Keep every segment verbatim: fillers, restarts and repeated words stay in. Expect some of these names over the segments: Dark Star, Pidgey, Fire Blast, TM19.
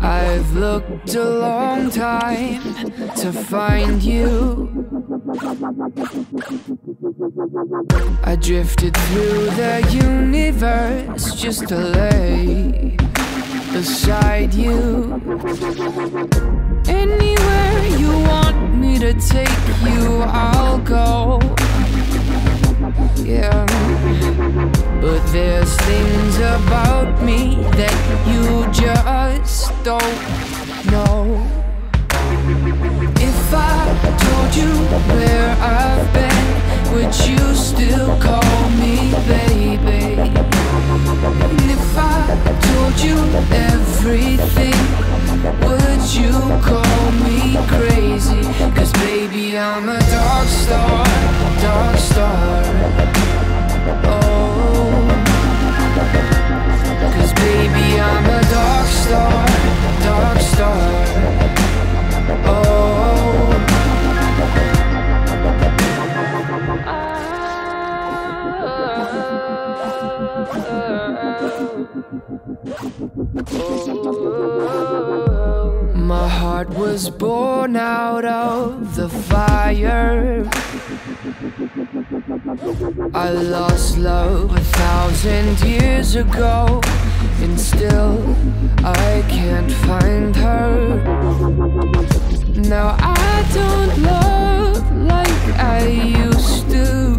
I've looked a long time to find you. I drifted through the universe just to lay beside you. Anywhere you want me to take you, I'll go. Yeah, but there's things about me that you just don't know. If I told you where I've been, would you still call me baby? And if I told you everything, would you call me crazy? Cause baby, I'm a dark star, dark star. Oh, cause baby, I'm a dark star, dark star. My heart was born out of the fire. I lost love a thousand years ago, and still I can't find her. Now I don't love like I used to.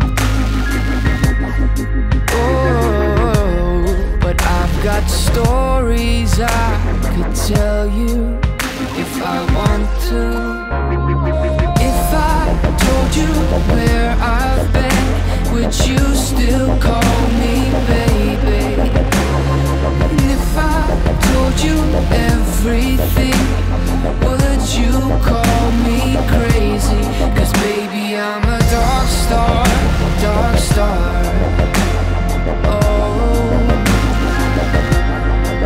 Oh, but I've got stories I could tell you if I want to. If I told you where I've been, would you still call me baby? And if I told you everything, would you call me crazy? Cause baby, I'm a dark star, dark star. Oh,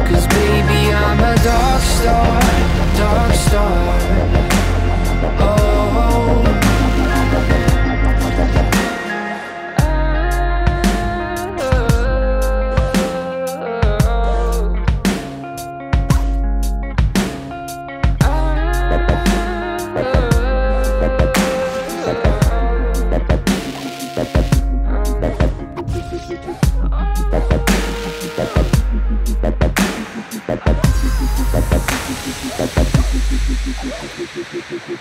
cause baby, I'm a dark star, dark star. Oh,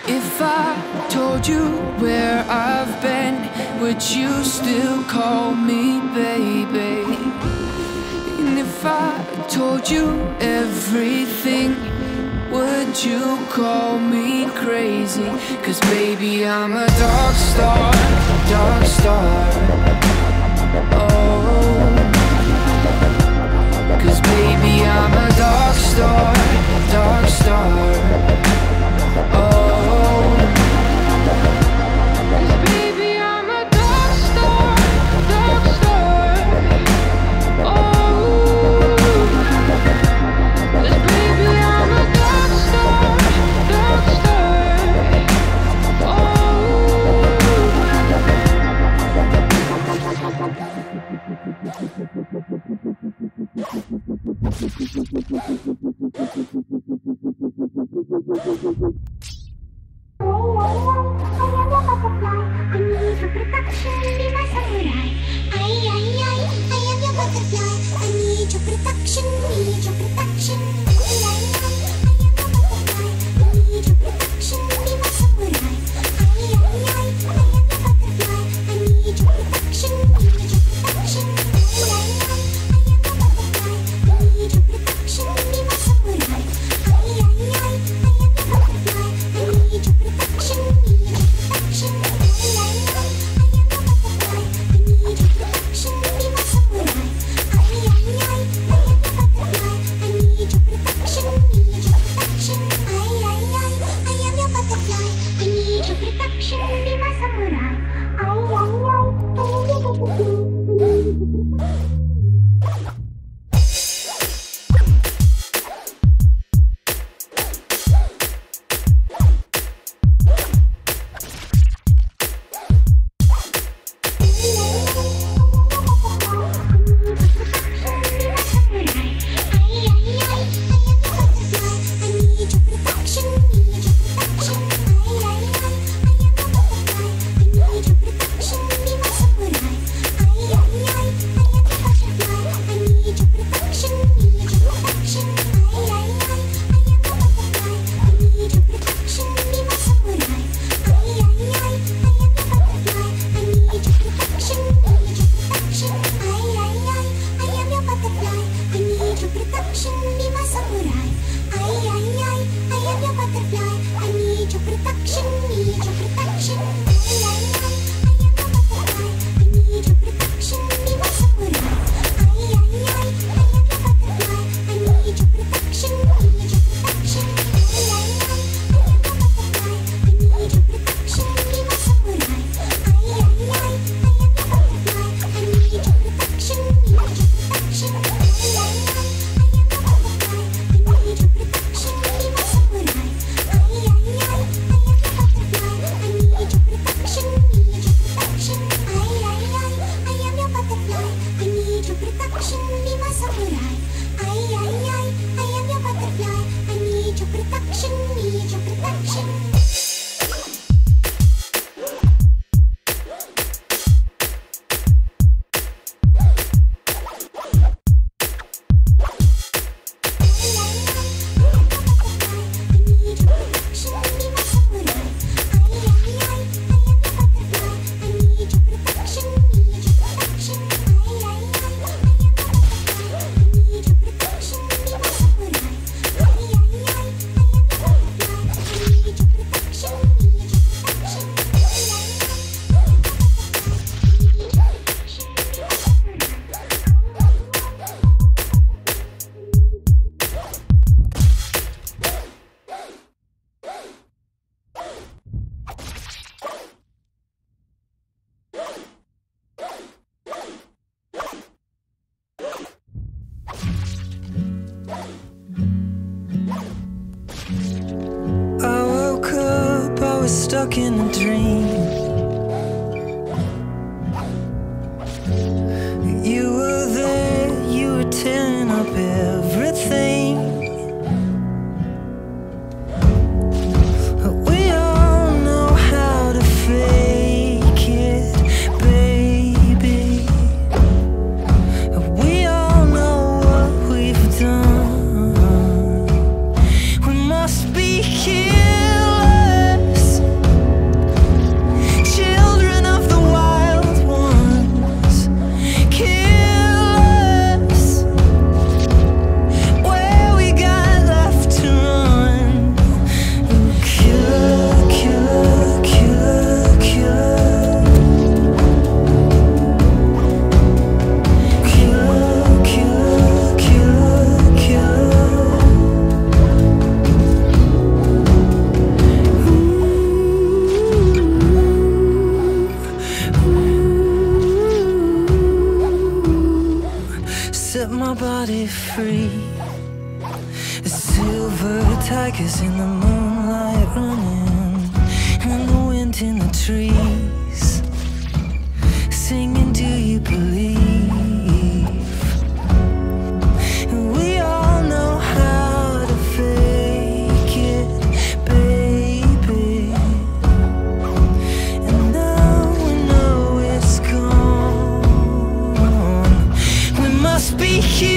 if I told you where I've been, would you still call me baby? And if I told you everything, would you call me crazy? Cause baby, I'm a dark star, dark star. Oh, cause baby, I'm a dark star, dark star. stuck in a dream. You were there, you were tearing up everything. We all know how to fake it, baby. We all know what we've done. We must be here. Set my body free. Silver tigers in the moonlight running, and the wind in the trees singing, do you believe? We all know how to fake it, baby. And now we know it's gone. We must be here.